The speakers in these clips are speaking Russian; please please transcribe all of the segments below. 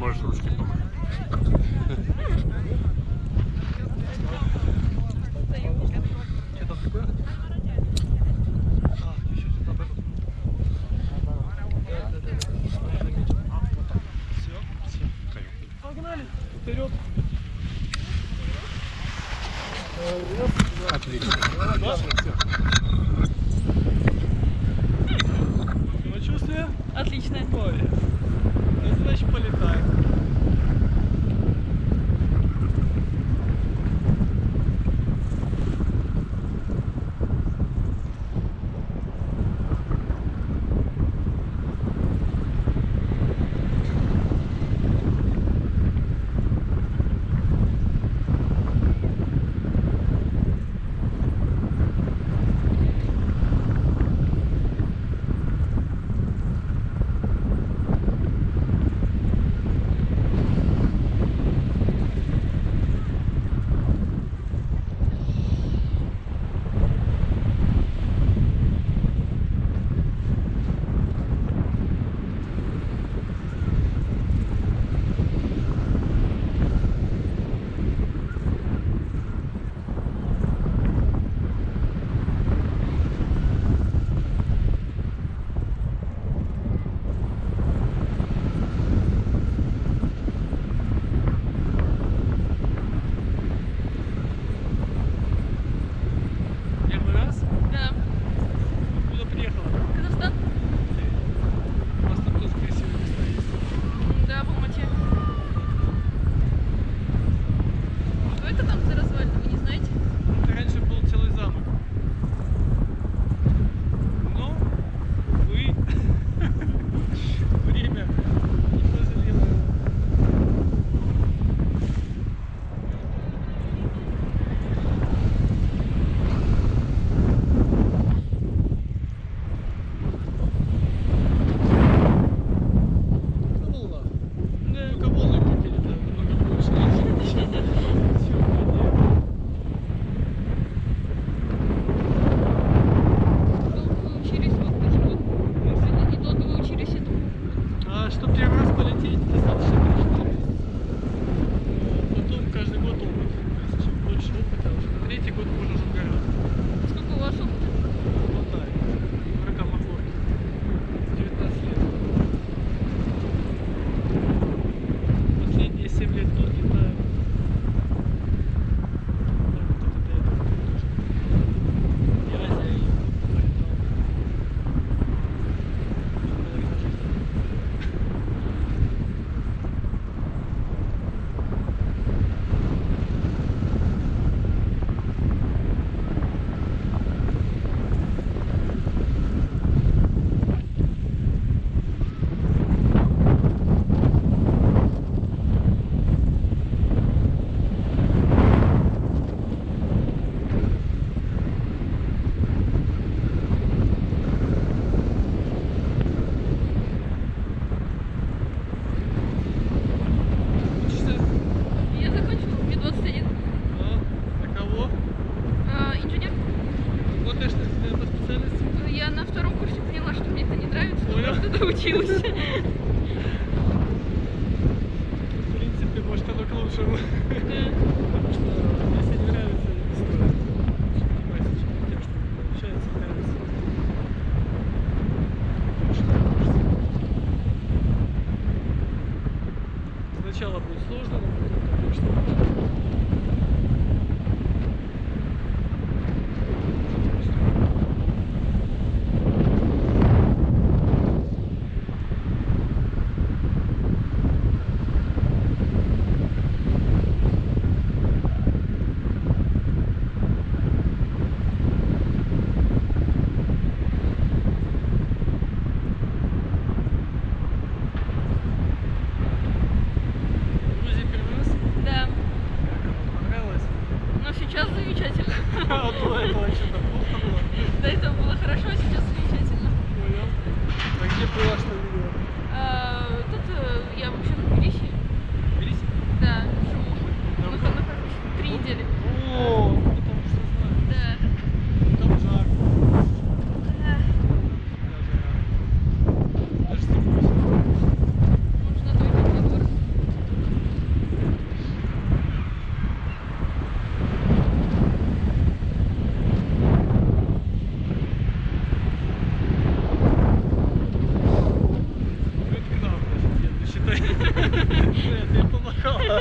можешь ручки помыть. Погнали, вперед. Отлично. Самочувствие? Отличное. Это значит полетает. Сначала будет сложно, но потом, конечно. такой. Нет, я помахала.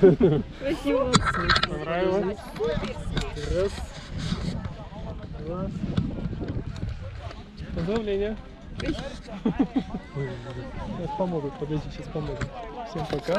Красиво. Понравилось? Раз. Два. Поздравления. Сейчас помогут, подожди, сейчас помогут. Всем пока.